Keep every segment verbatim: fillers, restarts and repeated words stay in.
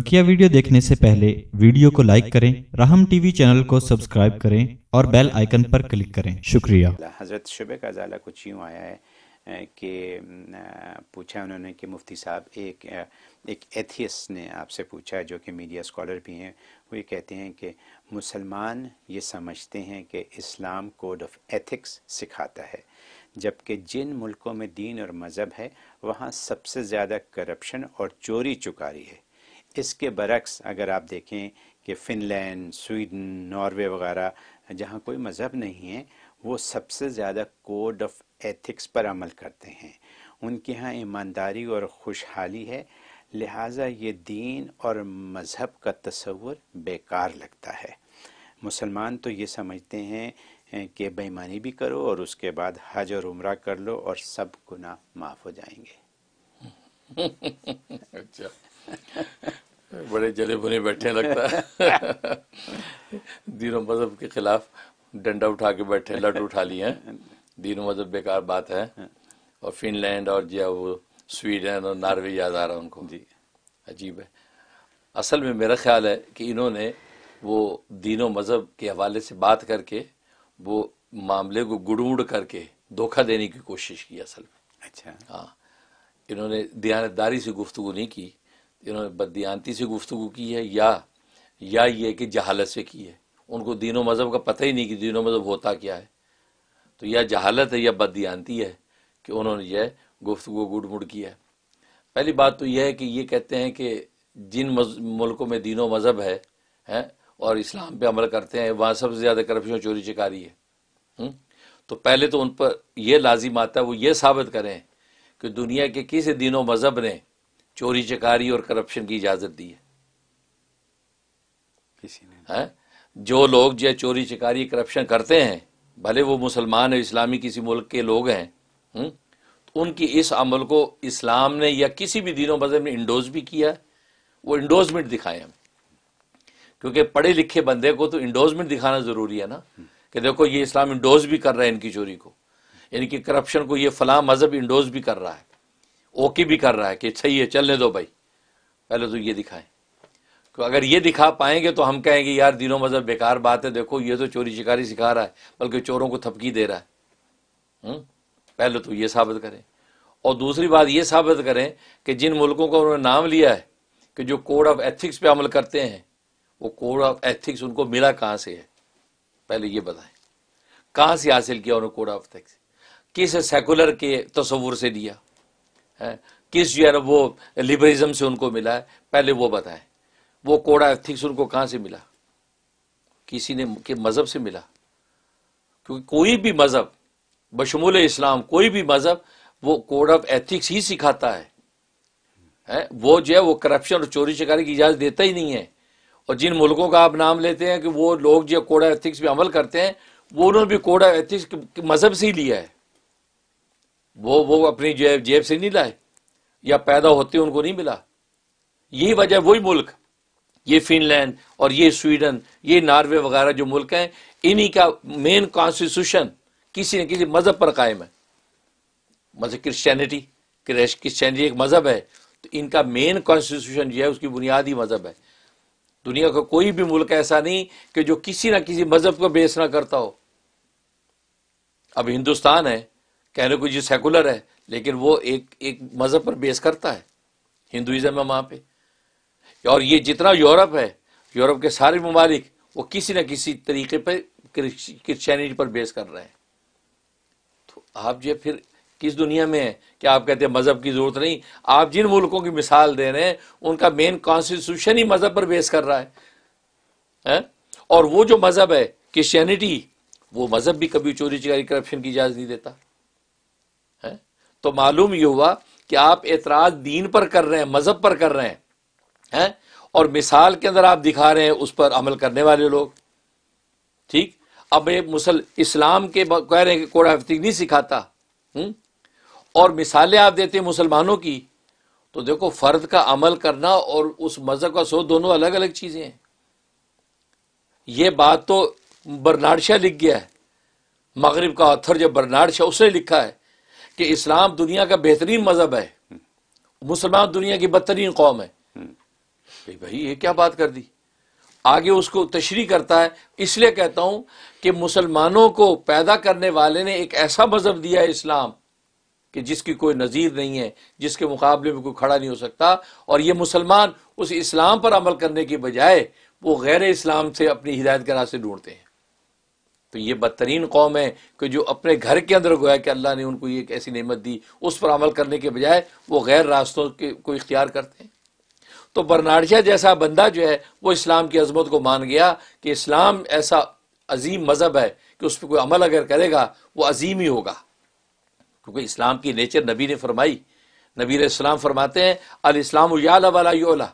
बकिया video देखने से पहले वीडियो को लाइक करें, राहम टीवी चैनल को सब्सक्राइब करें और बेल आइकन पर क्लिक करें। शुक्रिया। हज़रत शुबे का ज़ाला कुछ यूँ आया है कि पूछा उन्होंने कि मुफ्ती साहब, एक एक एथियस्ट ने आपसे पूछा है जो कि मीडिया स्कॉलर भी हैं, वो ये कहते हैं कि मुसलमान ये समझते हैं कि इस्लाम कोड ऑफ एथिक्स सिखाता है, जबकि जिन मुल्कों में दीन और मज़हब है वहाँ सबसे ज़्यादा करप्शन और चोरी चुकारी है। इसके बरक्स अगर आप देखें कि फिनलैंड, स्वीडन, नॉर्वे वगैरह जहाँ कोई मज़हब नहीं है, वो सबसे ज़्यादा कोड ऑफ एथिक्स पर अमल करते हैं। उनके यहाँ ईमानदारी और खुशहाली है, लिहाजा ये दीन और मज़हब का तस्वर बेकार लगता है। मुसलमान तो ये समझते हैं कि बेईमानी भी करो और उसके बाद हज और उम्रा कर लो और सब गुनाह माफ़ हो जाएंगे। अच्छा, बड़े जले भुने बैठे लगता है। दीन और मजहब के खिलाफ डंडा उठा के बैठे, लट उठा लिए हैं। दीन और मजहब बेकार बात है। और फिनलैंड और जो वो स्वीडन और नॉर्वे याद आ रहा है उनको। जी, अजीब है। असल में मेरा ख्याल है कि इन्होंने वो दीन और मजहब के हवाले से बात करके वो मामले को गुड़मुड़ करके धोखा देने की कोशिश की असल में। अच्छा, हाँ, इन्होंने दयानतदारी से गुफ्तगू नहीं की, इन्होंने बददियानती से गुफ्तगू की है, या या ये कि जहालत से की है। उनको दीनों मज़हब का पता ही नहीं कि दीनों मज़हब होता क्या है। तो या जहालत है या बददियानती है कि उन्होंने यह गुफ्तगू गुड़मुड़ की है। पहली बात तो यह है कि ये कहते हैं कि जिन मुल्कों में दीनों मज़हब है, है और इस्लाम पे अमल करते हैं वहाँ सबसे ज़्यादा करप्शन चोरी चकारी है। हुँ? तो पहले तो उन पर यह लाजिम आता है वो ये साबित करें कि दुनिया के किस दीनों मज़हब ने चोरी चकारी और करप्शन की इजाज़त दी है। किसी ने है? जो लोग जो चोरी चकारी करप्शन करते हैं, भले वो मुसलमान और इस्लामी किसी मुल्क के लोग हैं, हुँ? तो उनकी इस अमल को इस्लाम ने या किसी भी दीनों मज़हब ने इंडोज भी किया। वो इंडोजमेंट दिखाएं हमें, क्योंकि पढ़े लिखे बंदे को तो इंडोजमेंट दिखाना ज़रूरी है ना, कि देखो ये इस्लाम इंडोज भी कर रहा है इनकी चोरी को, इनकी करप्शन को, ये फलां मज़हब इंडोज भी कर रहा है, ओके भी कर रहा है कि सही है, चलने दो भाई। पहले तो ये दिखाएं, तो अगर ये दिखा पाएंगे तो हम कहेंगे यार दीनों मज़हब बेकार बात है, देखो ये तो चोरी शिकारी सिखा रहा है, बल्कि चोरों को थपकी दे रहा है। हुँ? पहले तो ये साबित करें। और दूसरी बात ये साबित करें कि जिन मुल्कों का उन्होंने नाम लिया है कि जो कोड ऑफ एथिक्स पे अमल करते हैं, वो कोड ऑफ एथिक्स उनको मिला कहाँ से है, पहले ये बताएं कहाँ से हासिल किया उन्होंने कोड ऑफ एथिक्स, किस सेकुलर के तस्वुर से लिया है, किस जो है ना वो लिबरलिज्म से उनको मिला है, पहले वो बताएं। वो कोड ऑफ एथिक्स उनको कहाँ से मिला? किसी ने के मज़हब से मिला, क्योंकि कोई भी मज़हब बशमूल इस्लाम, कोई भी मज़हब वो कोड ऑफ एथिक्स ही सिखाता है, है? वो जो है वो करप्शन और चोरी चकारी की इजाज़त देता ही नहीं है। और जिन मुल्कों का आप नाम लेते हैं कि वो लोग जो कोड ऑफ एथिक्स पर अमल करते हैं, वो उन्होंने भी कोड ऑफ एथिक्स मज़हब से ही लिया है। वो वो अपनी जो है जेब से नहीं लाए या पैदा होते उनको नहीं मिला। यही वजह, वही मुल्क, ये फिनलैंड और ये स्वीडन, ये नॉर्वे वगैरह जो मुल्क हैं, इन्हीं का मेन कॉन्स्टिट्यूशन किसी न किसी मज़हब पर कायम है। मज़हब क्रिश्चियनिटी, क्रिश्चियनिटी एक मज़हब है, तो इनका मेन कॉन्स्टिट्यूशन जो है उसकी बुनियादी मज़हब है। दुनिया का कोई भी मुल्क ऐसा नहीं कि जो किसी न किसी मज़हब को बेस ना करता हो। अब हिंदुस्तान है, कहने को जो सेकुलर है, लेकिन वो एक एक मज़हब पर बेस करता है, हिंदुज़म है वहाँ पे। और ये जितना यूरोप है, यूरोप के सारे ममालिक वो किसी न किसी तरीके पर क्रिश्चियनिटी पर बेस कर रहे हैं। तो आप जो फिर किस दुनिया में हैं कि आप कहते हैं मज़हब की ज़रूरत नहीं? आप जिन मुल्कों की मिसाल दे रहे हैं उनका मेन कॉन्स्टिट्यूशन ही मज़हब पर बेस कर रहा है, है? और वो जो मज़हब है क्रिश्चियनिटी, वो मज़हब भी कभी चोरी चकारी करप्शन की इजाज़त नहीं देता है। तो मालूम ये हुआ कि आप एतराज़ दीन पर कर रहे हैं, मज़हब पर कर रहे हैं, हैं? और मिसाल के अंदर आप दिखा रहे हैं उस पर अमल करने वाले लोग। ठीक, अब ये मुसल इस्लाम के कह रहे हैं कि कोड ऑफ एथिक्स नहीं सिखाता, हुँ? और मिसालें आप देते हैं मुसलमानों की। तो देखो, फ़र्द का अमल करना और उस मज़हब का सोच दोनों अलग अलग चीज़ें हैं। ये बात तो बर्नार्ड शॉ लिख गया है, मगरिब का ऑथर जब बर्नार्ड शॉ, उसने लिखा है कि इस्लाम दुनिया का बेहतरीन मज़हब है, मुसलमान दुनिया की बदतरीन कौम है। भाई भाई ये क्या बात कर दी। आगे उसको तशरीह करता है, इसलिए कहता हूं कि मुसलमानों को पैदा करने वाले ने एक ऐसा मजहब दिया है इस्लाम कि जिसकी कोई नज़ीर नहीं है, जिसके मुकाबले में कोई खड़ा नहीं हो सकता। और ये मुसलमान उस इस्लाम पर अमल करने के बजाय वो गैर इस्लाम से अपनी हिदायत का रास्ते ढूंढते हैं। तो ये बदतरीन कौम है कि जो अपने घर के अंदर गोया कि अल्लाह ने उनको एक ऐसी नेमत दी, उस पर अमल करने के बजाय वो गैर रास्तों के को इख्तियार करते हैं। तो बर्नार्ड शॉ जैसा बंदा जो है वो इस्लाम की अजमत को मान गया कि इस्लाम ऐसा अजीम मज़हब है कि उस पर कोई अमल अगर करेगा वो अजीम ही होगा, क्योंकि इस्लाम की नेचर नबी ने फरमाई। नबी अलैहिस्सलाम फरमाते हैं अल इस्लाम याल वाला योला,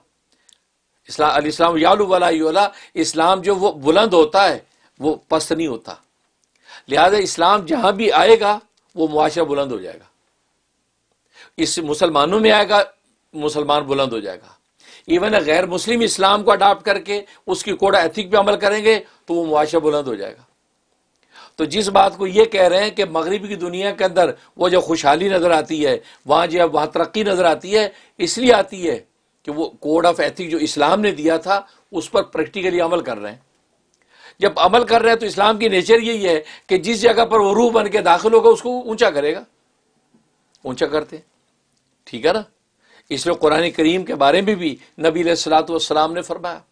इस्लाम अल इस्लाम याल वाला योला, इस्लाम जो वो बुलंद होता है वो पस्त नहीं होता। लिहाजा इस्लाम जहाँ भी आएगा वो मुआशरा बुलंद हो जाएगा। इस मुसलमानों में आएगा मुसलमान बुलंद हो जाएगा। इवन गैर मुस्लिम इस्लाम को अडाप्ट करके उसकी कोड एथिक पे अमल करेंगे तो वो मुआशरा बुलंद हो जाएगा। तो जिस बात को ये कह रहे हैं कि मगरिब की दुनिया के अंदर वो जो खुशहाली नज़र आती है, वहाँ जो वहाँ तरक्की नज़र आती है, इसलिए आती है कि वो कोड ऑफ एथिक जो इस्लाम ने दिया था उस पर प्रैक्टिकली अमल कर रहे हैं। जब अमल कर रहे हैं तो इस्लाम की नेचर यही है कि जिस जगह पर वो रूह बन के दाखिल होगा उसको ऊंचा करेगा, ऊंचा करते हैं, ठीक है ना। इसलिए कुरान करीम के बारे में भी नबी अलैहिस्सलातु वस्सलाम ने फरमाया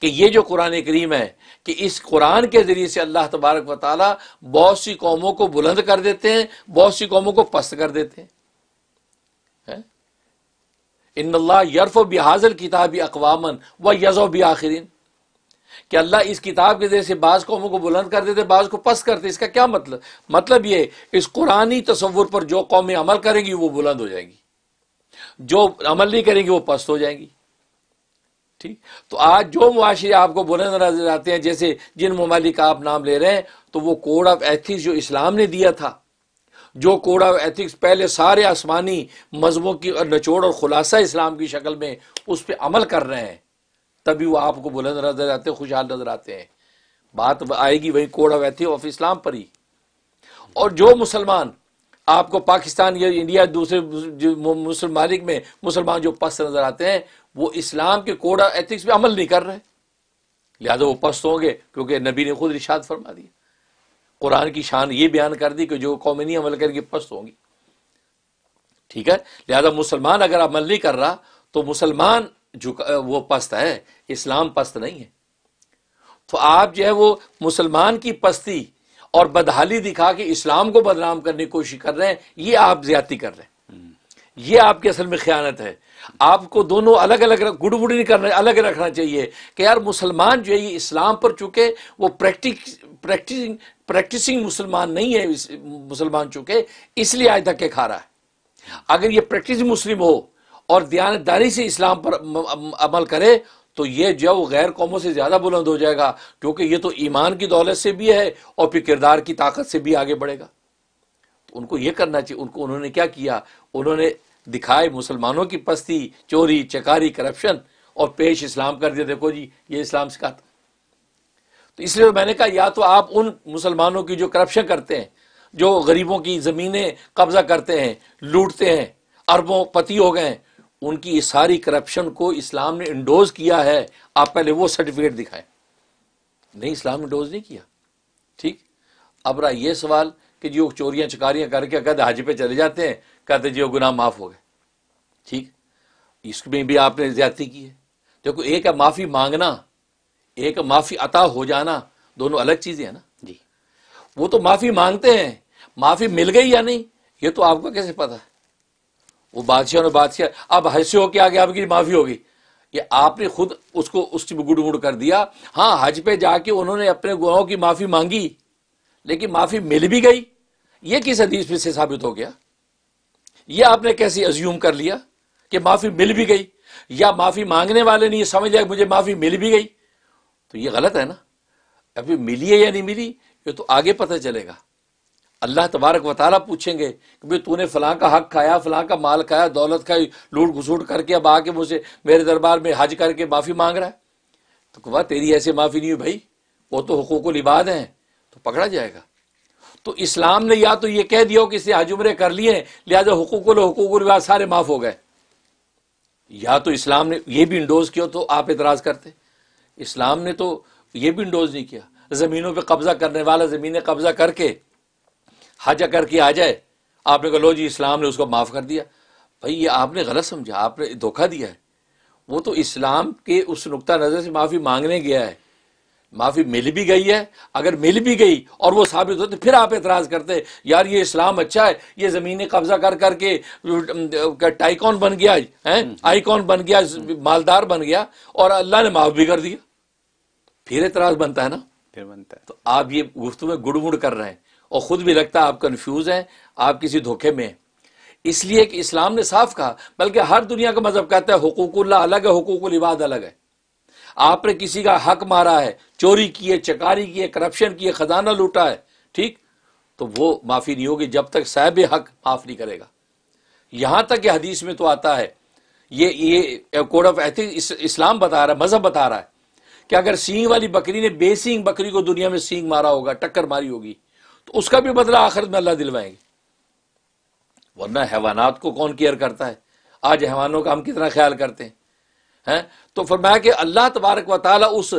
कि ये जो कुरान करीम है कि इस कुरान के ज़रिए से अल्लाह तबारक व तआला बहुत सी कौमों को बुलंद कर देते हैं, बहुत सी कौमों को पस्त कर देते हैं। है? इन्नल्लाह यरफ़ु बिहाज़िल किताबि अक़वामन व यज़उ बिआख़िरीन, कि अल्लाह इस किताब के जरिए से बाज़ कौमों को बुलंद कर देते, बाज़ को पस्त करते। इसका क्या मतलब? मतलब ये इस कुरानी तसव्वुर पर जो कौमें अमल करेंगी वो बुलंद हो जाएंगी, जो अमल नहीं करेंगी वो पस्त हो जाएंगी। ठीक, तो आज जो मुआशरे आपको बुलंद नजर आते हैं, जैसे जिन ममालिक का आप नाम ले रहे हैं, तो वो कोड ऑफ एथिक्स जो इस्लाम ने दिया था, जो कोड ऑफ एथिक्स पहले सारे आसमानी मजहबों की और निचोड़ और खुलासा इस्लाम की शक्ल में उस पर अमल कर रहे हैं, तभी वो आपको बुलंद नजर आते हैं, खुशहाल नजर आते हैं। बात आएगी वही code of ethics of Islam पर ही। और जो मुसलमान आपको पाकिस्तान या इंडिया दूसरे मुस्लिम मालिक में मुसलमान जो पस्त नजर आते हैं, वो इस्लाम के कोड ऑफ एथिक्स पे अमल नहीं कर रहे, लिहाजा वो पस्त होंगे, क्योंकि नबी ने खुद इरशाद फरमा दिया। कुरान की शान ये बयान कर दी कि जो कौमें नहीं अमल करेंगे पस्त होंगी। ठीक है, लिहाजा मुसलमान अगर अमल नहीं कर रहा तो मुसलमान झुका, वो पस्त है, इस्लाम पस्त नहीं है। तो आप जो है वो मुसलमान की पस्ती और बदहाली दिखा के इस्लाम को बदनाम करने की कोशिश कर रहे हैं, ये आप ज्यादती कर रहे हैं, ये आपके असल में खयानत है। आपको दोनों अलग अलग गुड़गुड़ी नहीं करना, अलग रखना चाहिए कि यार मुसलमान जो है ये इस्लाम पर चुके वो प्रैक्टिस प्रैक्टिसिंग प्रैक्टिसिंग मुसलमान नहीं है, मुसलमान चुके इसलिए आज धक्के खा रहा है। अगर ये प्रैक्टिसिंग मुस्लिम हो और दयानतदारी से इस्लाम पर अमल करे तो ये जो है वो गैर कौमों से ज़्यादा बुलंद हो जाएगा, क्योंकि ये तो ईमान की दौलत से भी है और फिर किरदार की ताकत से भी आगे बढ़ेगा। तो उनको ये करना चाहिए। उनको उन्होंने क्या किया? उन्होंने दिखाए मुसलमानों की पस्ती, चोरी चकारी, करप्शन, और पेश इस्लाम कर दिया, देखो जी ये इस्लाम सिखाता। तो इसलिए मैंने कहा या तो आप उन मुसलमानों की जो करप्शन करते हैं, जो गरीबों की ज़मीनें कब्जा करते हैं, लूटते हैं, अरबों पति हो गए, उनकी इस सारी करप्शन को इस्लाम ने इंडोज किया है, आप पहले वो सर्टिफिकेट दिखाएं। नहीं, इस्लाम इंडोज नहीं किया। ठीक, अब रहा ये सवाल कि जो चोरियां चकारियां करके कहते हाजी पे चले जाते हैं, कहते जी वो गुनाह माफ़ हो गए। ठीक, इसमें भी आपने ज्यादती की है। देखो, एक है माफ़ी मांगना, एक माफ़ी अता हो जाना, दोनों अलग चीज़ें हैं ना जी। वो तो माफ़ी मांगते हैं, माफ़ी मिल गई या नहीं ये तो आपको कैसे पता है? वो बादशाह और बादशाह अब हंसे हो के आगे आपकी माफ़ी होगी, ये आपने खुद उसको उसकी गुड़गुड़ कर दिया। हाँ, हज पे जाके उन्होंने अपने गुनाहों की माफ़ी मांगी, लेकिन माफ़ी मिल भी गई, ये किस हदीस पे से साबित हो गया? ये आपने कैसे अज्यूम कर लिया कि माफ़ी मिल भी गई, या माफ़ी मांगने वाले ने यह समझ लिया कि मुझे माफ़ी मिल भी गई? तो ये गलत है ना। अभी मिली है या नहीं मिली ये तो आगे पता चलेगा। अल्लाह तबारक व तआला पूछेंगे कि भाई तूने फलां का हक खाया, फलां का माल खाया, दौलत खाई, लूट घुसूट करके अब आके मुझसे मेरे दरबार में हज करके माफ़ी मांग रहा है, तो कहा तेरी ऐसे माफ़ी नहीं हुई भाई, वो तो हुकूकुल इबाद हैं, तो पकड़ा जाएगा। तो इस्लाम ने या तो ये कह दिया हो कि इसने हज उमरे कर लिए लिहाजा हुकूकुल हुकूकुल इबाद सारे माफ़ हो गए, या तो इस्लाम ने यह भी इंडोज किया तो आप एतराज़ करते। इस्लाम ने तो यह भी इंडोज नहीं किया। ज़मीनों पे कब्ज़ा करने वाला ज़मीनें कब्ज़ा करके हज करके आ जाए, आपने कहा लो जी इस्लाम ने उसको माफ़ कर दिया। भाई ये आपने गलत समझा, आपने धोखा दिया है। वो तो इस्लाम के उस नुक्ता नज़र से माफ़ी मांगने गया है, माफ़ी मिल भी गई है। अगर मिल भी गई और वो साबित होते फिर आप एतराज़ करते यार ये इस्लाम अच्छा है, ये ज़मीनें कब्ज़ा कर करके टाइकॉन बन गया है, आइकॉन बन गया, मालदार बन गया और अल्लाह ने माफ़ भी कर दिया। फिर एतराज़ बनता है ना, फिर बनता है। तो आप ये गुफ्तगू में गुड़मुड़ कर रहे हैं और ख़ुद भी लगता है आप कन्फ्यूज़ हैं, आप किसी धोखे में हैं। इसलिए कि इस्लाम ने साफ कहा, बल्कि हर दुनिया का मज़हब कहता है हुकूकुल्लाह अलग है, हुकूकुल इबाद अलग है। आपने किसी का हक मारा है, चोरी की है, चकारी की है, करप्शन की है, खजाना लूटा है, ठीक, तो वो माफ़ी नहीं होगी जब तक साहिब हक माफ़ नहीं करेगा। यहाँ तक कि हदीस में तो आता है, ये ये कोड ऑफ एथिक्स इस्लाम बता रहा है, मज़हब बता रहा है कि अगर सींग वाली बकरी ने बेसींग बकरी को दुनिया में सींग मारा होगा, टक्कर मारी होगी, तो उसका भी बदला आखिरत में अल्लाह दिलवाएंगे। वरना हैवानात को कौन केयर करता है? आज हैवानों का हम कितना ख्याल करते हैं हैं तो फरमाया कि अल्लाह तबारक व ताला उस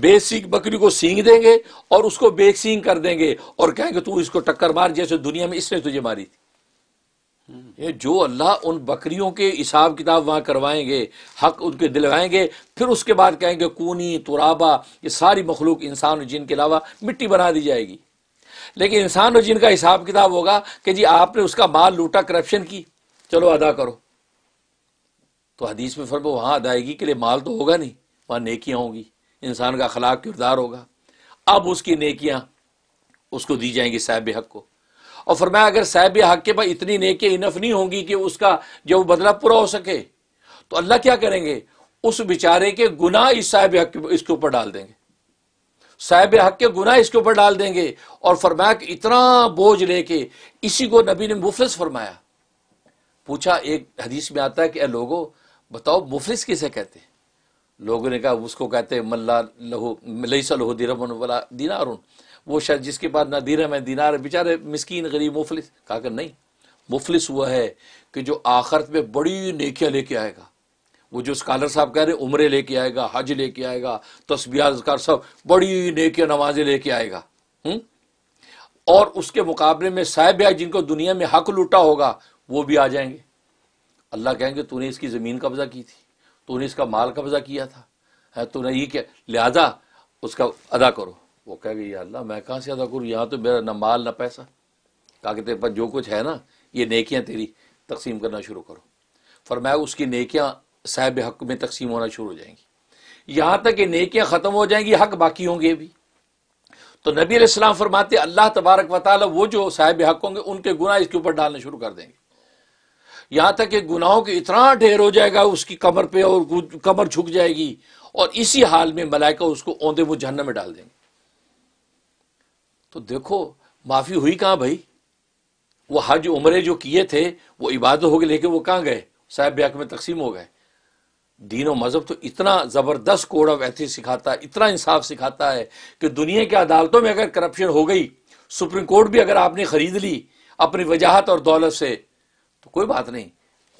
बेसींग बकरी को सींग देंगे और उसको बेसींग कर देंगे और कहेंगे तू इसको टक्कर मार जैसे दुनिया में इसने तुझे मारी थी। ये जो अल्लाह उन बकरियों के हिसाब किताब वहाँ करवाएंगे, हक उनके दिलवाएंगे, फिर उसके बाद कहेंगे कूनी तुराबा, ये सारी मखलूक इंसान और जिन के अलावा मिट्टी बना दी जाएगी। लेकिन इंसान और जिनका हिसाब किताब होगा कि जी आपने उसका माल लूटा, करप्शन की, चलो अदा करो। तो हदीस में फरमा वहाँ अदायगी के लिए माल तो होगा नहीं, वहाँ नेकियाँ होंगी, इंसान का अखलाक किरदार होगा। अब उसकी नेकियाँ उसको दी जाएंगी साहिब हक को। और फरमाया अगर साहिब हक के पास इतनी नेकियाँ इनफ नहीं होंगी कि उसका जो बदला पूरा हो सके, तो अल्लाह क्या करेंगे, उस बेचारे के गुनाह इस साहिब हक इसके ऊपर डाल देंगे, साहिब हक के गुनाह इसके ऊपर डाल देंगे। और फरमाया कि इतना बोझ लेके, इसी को नबी ने मुफलिस फरमाया। पूछा, एक हदीस में आता है कि लोगों बताओ मुफलिस किसे कहते हैं? लोगों ने कहा उसको कहते हैं मल्ला लहू लईसा लहू दिरहमुन वला दीनारुन, वो शायद जिसके पास ना दिरहम है दीनार है, बेचारे मिस्कीन गरीब मुफलिस। कहा कि नहीं, मुफलिस हुआ है कि जो आखिरत में बड़ी नेकियां लेके आएगा। वो जो स्कॉलर साहब कह रहे हैं उम्रे लेके आएगा, हज लेके आएगा, तस्बीहात ज़िक्र सब, बड़ी नेकियां नमाजें लेके आएगा। हुँ? और उसके मुकाबले में साहिब जिनको दुनिया में हक लूटा होगा वो भी आ जाएंगे। अल्लाह कहेंगे तूने इसकी ज़मीन कब्ज़ा की थी, तूने इसका माल कब्ज़ा किया था, है तूने ये क्या, लिहाजा उसका अदा करो। वो कहेंगे या अल्लाह मैं कहाँ से अदा करूँ, यहाँ तो मेरा ना माल ना पैसा। कहा कि तेरे पास जो कुछ है ना, ये नेकियाँ तेरी तकसीम करना शुरू करो। फरमाया उसकी नेकियाँ साहिब हक में तकसीम होना शुरू हो जाएंगी, यहाँ तक कि नेकियाँ ख़त्म हो जाएंगी, हक बाकी होंगे भी। तो नबी अलैहिस्सलाम फरमाते अल्लाह तबारक व तआला वो जो साहिब हक होंगे उनके गुनाह इसके ऊपर डालना शुरू कर देंगे, यहाँ तक कि गुनाहों के इतना ढेर हो जाएगा उसकी कमर पे और कमर झुक जाएगी। और इसी हाल में मलाइका उसको औंधे मुँह जहन्नम में डाल देंगे। तो देखो माफ़ी हुई कहाँ भाई? वो हज उमरे जो किए थे वो इबादत हो गए, लेकिन वो कहाँ गए? साहिब हक में तकसीम हो गए। दीन और मज़हब तो इतना ज़बरदस्त कोड ऑफ एथिक्स सिखाता है, इतना इंसाफ सिखाता है कि दुनिया की अदालतों में अगर करप्शन हो गई, सुप्रीम कोर्ट भी अगर आपने ख़रीद ली अपनी वजाहत और दौलत से, तो कोई बात नहीं,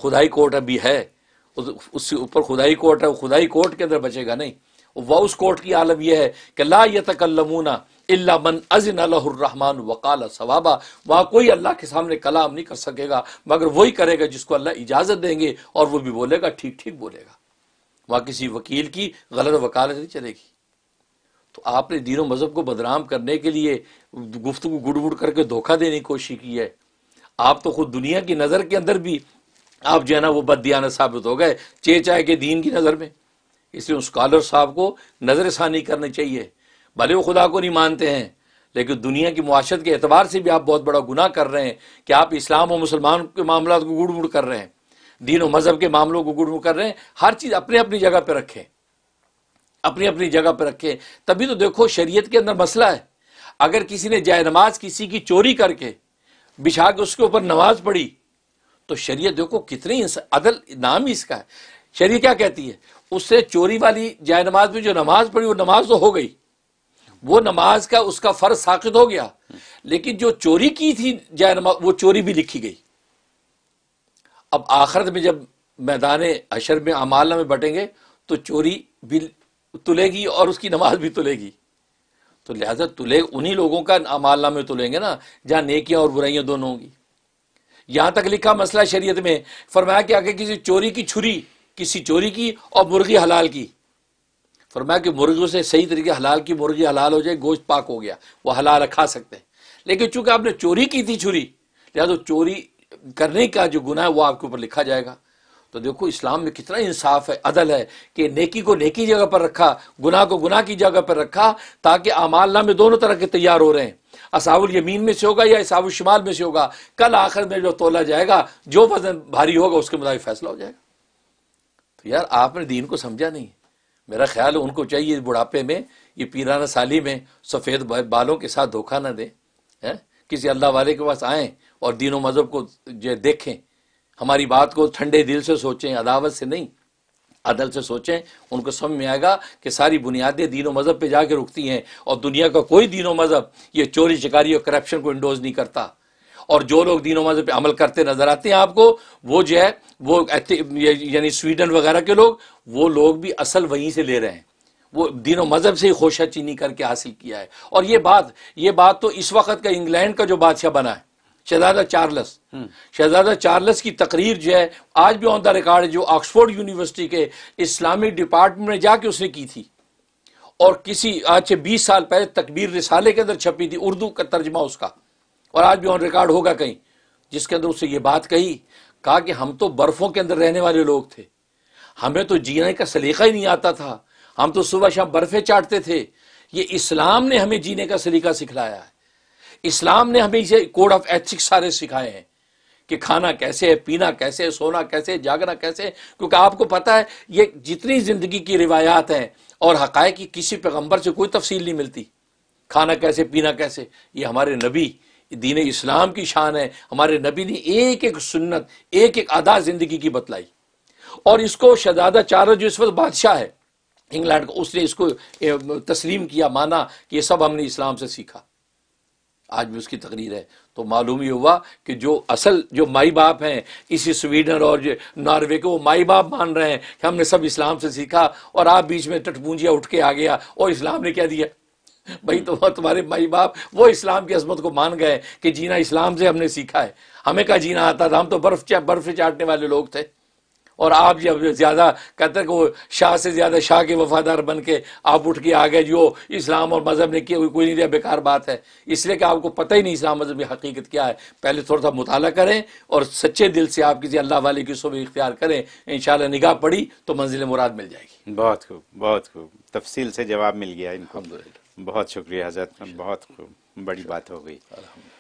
खुदाई कोर्ट अभी है, उससे ऊपर खुदाई कोर्ट है, खुदाई कोर्ट के अंदर बचेगा नहीं। वह उस कोर्ट की आलम यह है कि ला यतकल्लमूना इल्ला मन अज़िन लहुर रहमान वक़ाल सवाबा, वहाँ कोई अल्लाह के सामने कलाम नहीं कर सकेगा मगर वही करेगा जिसको अल्लाह इजाज़त देंगे, और वो भी बोलेगा ठीक ठीक बोलेगा। वहाँ किसी वकील की गलत वकालत नहीं चलेगी। तो आपने दीन मज़हब को बदनाम करने के लिए गुफ्तगू गुड़गुड़ करके धोखा देने की कोशिश की है। आप तो खुद दुनिया की नज़र के अंदर भी आप जो है ना वो बददियानत साबित हो गए, चे चाहे के दीन की नज़र में। इसलिए उस स्कॉलर साहब को नज़रसानी करनी चाहिए। भले वो खुदा को नहीं मानते हैं, लेकिन दुनिया की मुआशरत के एतबार से भी आप बहुत बड़ा गुनाह कर रहे हैं कि आप इस्लाम और मुसलमान के मामलों को गुड़ मुड़ कर रहे हैं, दीन और मज़हब के मामलों को गुड़ मुड़ कर रहे हैं। हर चीज़ अपनी अपनी जगह पर रखें, अपनी अपनी जगह पर रखें। तभी तो देखो शरीयत के अंदर मसला है। अगर किसी ने जाए नमाज किसी की चोरी करके बिछा के उसके ऊपर नमाज पढ़ी, तो शरीयत देखो कितनी अदल, नाम ही इसका है। शरीयत क्या कहती है, उससे चोरी वाली जाए नमाज में जो नमाज पढ़ी वो नमाज तो हो गई, वो नमाज का उसका फ़र्ज साकित हो गया, लेकिन जो चोरी की थी जाए नमाज वो चोरी भी लिखी गई। अब आखिरत में जब मैदान हशर में अमाल में बटेंगे तो चोरी भी तुलेगी और उसकी नमाज भी तुलेगी। तो लिहाजा तुले उन्हीं लोगों का अमाल में तुलेंगे ना जहाँ नेकियाँ और बुराइयाँ दोनों होंगी। यहाँ तक लिखा मसला शरीयत में, फरमाया कि आगे किसी चोरी की छुरी, किसी चोरी की और मुर्गी हलाल की, फरमाया कि मुर्गियों से सही तरीके हलाल की मुर्गी हलाल हो जाए, गोश्त पाक हो गया, वो हलाल खा सकते हैं। लेकिन चूंकि आपने चोरी की थी छुरी, लिहाजा चोरी करने का जो गुनाह है वो आपके ऊपर लिखा जाएगा। तो देखो इस्लाम में कितना इंसाफ है, अदल है कि नेकी को नेकी जगह पर रखा, गुनाह को गुनाह की जगह पर रखा, ताकि अमालना में दोनों तरह के तैयार हो रहे हैं। असाबुल यमीन में से होगा या असाबुल शिमाल में से होगा, कल आखिर में जो तोला जाएगा जो वजन भारी होगा उसके मुताबिक फैसला हो जाएगा। तो यार आपने दीन को समझा नहीं। मेरा ख्याल है उनको चाहिए बुढ़ापे में ये पीराना साली में सफ़ेद बालों के साथ धोखा ना दें, हैं किसी अल्लाह वाले के पास आएँ और दीनों मजहब को जो देखें, हमारी बात को ठंडे दिल से सोचें, अदावत से नहीं, अदल से सोचें। उनको समझ में आएगा कि सारी बुनियादें दीनों मजहब पे जाके रुकती हैं और दुनिया का कोई दीनों मजहब ये चोरी शिकारी और करप्शन को इंडोज नहीं करता। और जो लोग दीनों मजहब पे अमल करते नजर आते हैं आपको, वो जो है वो यानी स्वीडन वगैरह के लोग, वो लोग भी असल वहीं से ले रहे हैं, वो दीनों मजहब से ही खोशाचीनी करके हासिल किया है। और ये बात ये बात तो इस वक्त का इंग्लैंड का जो बादशाह बना है शहजादा चार्लस, शहजादा चार्लस की तकरीर जो है आज भी ऑन द रिकॉर्ड है, जो ऑक्सफोर्ड यूनिवर्सिटी के इस्लामिक डिपार्टमेंट में जाके उसने की थी और किसी आज से बीस साल पहले तकबीर रिसाले के अंदर छपी थी, उर्दू का तर्जमा उसका, और आज भी ऑन रिकॉर्ड होगा कहीं, जिसके अंदर उसने ये बात कही, कहा कि हम तो बर्फों के अंदर रहने वाले लोग थे, हमें तो जीने का सलीका ही नहीं आता था, हम तो सुबह शाम बर्फे चाटते थे, ये इस्लाम ने हमें जीने का सलीका सिखलाया है। इस्लाम ने हमें इसे कोड ऑफ एथिक्स सारे सिखाए हैं कि खाना कैसे है, पीना कैसे है, सोना कैसे है, जागना कैसे है। क्योंकि आपको पता है ये जितनी ज़िंदगी की रिवायात हैं और हक़ायक़ की किसी पैगम्बर से कोई तफसील नहीं मिलती, खाना कैसे पीना कैसे। ये हमारे नबी दीन इस्लाम की शान है, हमारे नबी ने एक एक सुन्नत एक एक अदा ज़िंदगी की बतलाई। और इसको शहजादा चार्लस जो इस वक्त बादशाह है इंग्लैंड को, उसने इसको तस्लीम किया, माना कि ये सब हमने इस्लाम से सीखा। आज भी उसकी तकरीर है। तो मालूम ही हुआ कि जो असल जो माई बाप हैं इसी स्वीडन और नॉर्वे के, वो माई बाप मान रहे हैं कि हमने सब इस्लाम से सीखा, और आप बीच में टटपूंजिया उठ के आ गया और इस्लाम ने क्या दिया भाई। तो तुम्हारे माई बाप वो इस्लाम की अजमत को मान गए कि जीना इस्लाम से हमने सीखा है, हमें क्या जीना आता था, हम तो बर्फ चा, बर्फ चाटने वाले लोग थे। और आप जब ज़्यादा कहते हैं कि वो शाह से ज़्यादा शाह के वफादार बन के आप उठ के आ गए, जो इस्लाम और मज़हब ने किया कोई नहीं दिया, बेकार बात है। इसलिए कि आपको पता ही नहीं इस्लाम मज़हब की हकीकत क्या है। पहले थोड़ा सा मुताला करें और सच्चे दिल से आप किसी अल्लाह वाले की सूरत इख्तियार करें, इंशाअल्लाह निगाह पड़ी तो मंजिल मुराद मिल जाएगी। बहुत खूब, बहुत खूब तफसील से जवाब मिल गया इनको, बहुत शुक्रिया हज़रत, बहुत खूब, बड़ी बात हो गई।